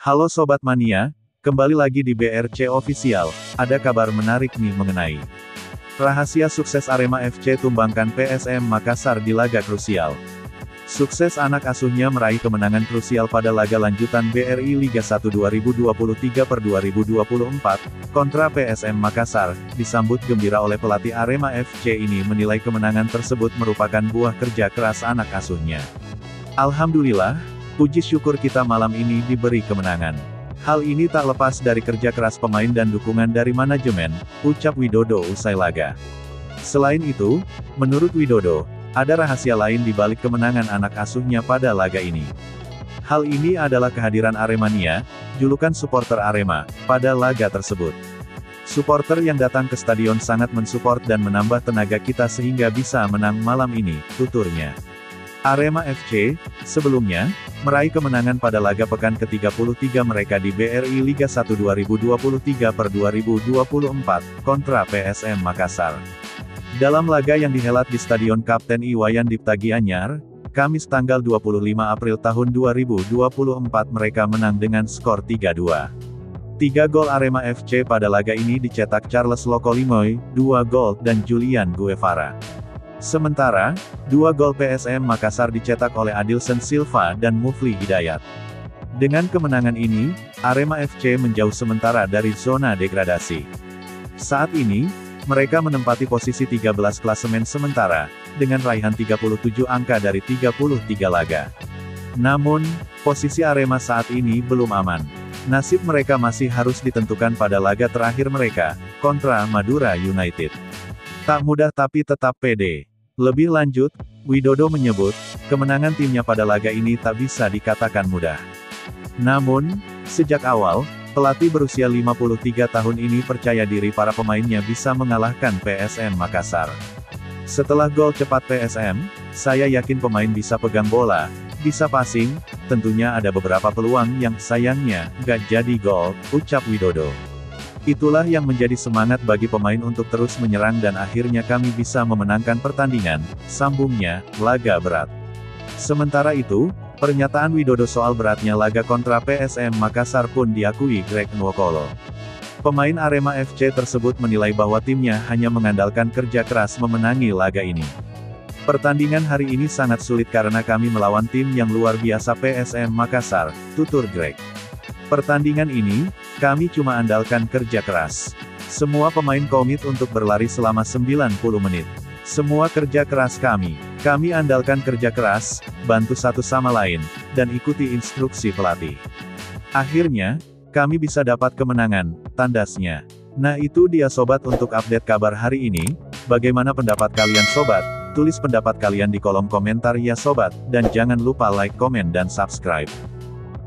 Halo Sobat Mania, kembali lagi di BRC Official, ada kabar menarik nih mengenai rahasia sukses Arema FC tumbangkan PSM Makassar di laga krusial. Sukses anak asuhnya meraih kemenangan krusial pada laga lanjutan BRI Liga 1 2023/2024, kontra PSM Makassar, disambut gembira oleh pelatih Arema FC ini menilai kemenangan tersebut merupakan buah kerja keras anak asuhnya. Alhamdulillah, puji syukur kita malam ini diberi kemenangan. Hal ini tak lepas dari kerja keras pemain dan dukungan dari manajemen, ucap Widodo usai laga. Selain itu, menurut Widodo, ada rahasia lain di balik kemenangan anak asuhnya pada laga ini. Hal ini adalah kehadiran Aremania, julukan supporter Arema, pada laga tersebut. Supporter yang datang ke stadion sangat mensupport dan menambah tenaga kita sehingga bisa menang malam ini, tuturnya. Arema FC, sebelumnya, meraih kemenangan pada laga pekan ke-33 mereka di BRI Liga 1 2023/2024, kontra PSM Makassar. Dalam laga yang dihelat di Stadion Kapten I Wayan Dipta Gianyar, Kamis tanggal 25 April tahun 2024 mereka menang dengan skor 3-2. 3 gol Arema FC pada laga ini dicetak Charles Lokolingoy, 2 gol, dan Julian Guevara. Sementara, 2 gol PSM Makassar dicetak oleh Adilson Silva dan Mufli Hidayat. Dengan kemenangan ini, Arema FC menjauh sementara dari zona degradasi. Saat ini, mereka menempati posisi 13 klasemen sementara, dengan raihan 37 angka dari 33 laga. Namun, posisi Arema saat ini belum aman. Nasib mereka masih harus ditentukan pada laga terakhir mereka, kontra Madura United. Tak mudah tapi tetap pede. Lebih lanjut, Widodo menyebut, kemenangan timnya pada laga ini tak bisa dikatakan mudah. Namun, sejak awal, pelatih berusia 53 tahun ini percaya diri para pemainnya bisa mengalahkan PSM Makassar. Setelah gol cepat PSM, saya yakin pemain bisa pegang bola, bisa passing, tentunya ada beberapa peluang yang sayangnya gak jadi gol, ucap Widodo. Itulah yang menjadi semangat bagi pemain untuk terus menyerang dan akhirnya kami bisa memenangkan pertandingan, sambungnya, laga berat. Sementara itu, pernyataan Widodo soal beratnya laga kontra PSM Makassar pun diakui Greg Nwokolo. Pemain Arema FC tersebut menilai bahwa timnya hanya mengandalkan kerja keras memenangi laga ini. Pertandingan hari ini sangat sulit karena kami melawan tim yang luar biasa PSM Makassar, tutur Greg. Pertandingan ini, kami cuma andalkan kerja keras. Semua pemain komit untuk berlari selama 90 menit. Semua kerja keras kami. Kami andalkan kerja keras, bantu satu sama lain, dan ikuti instruksi pelatih. Akhirnya, kami bisa dapat kemenangan, tandasnya. Nah itu dia sobat untuk update kabar hari ini. Bagaimana pendapat kalian sobat? Tulis pendapat kalian di kolom komentar ya sobat, dan jangan lupa like, komen, dan subscribe.